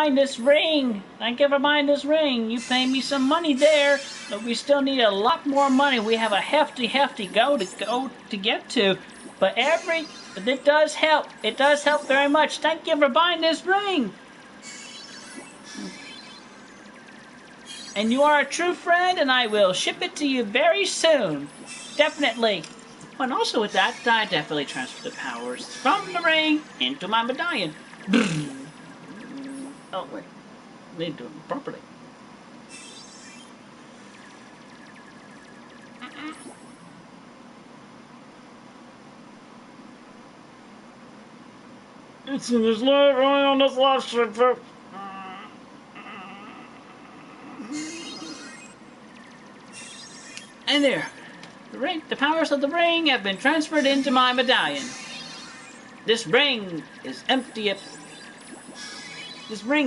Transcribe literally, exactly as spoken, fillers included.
This ring, I give her mine this ring. You pay me some money there, but we still need a lot more money. We have a hefty, hefty go to go to get to. But every, but it does help. It does help very much. Thank you for buying this ring. And you are a true friend, and I will ship it to you very soon, definitely. And also with that, I definitely transfer the powers from the ring into my medallion. Oh, wait. I need to do it properly. Uh-uh. It's in this live, only on this live stream, folks. And there. The ring, the powers of the ring have been transferred into my medallion. This ring is empty. This ring is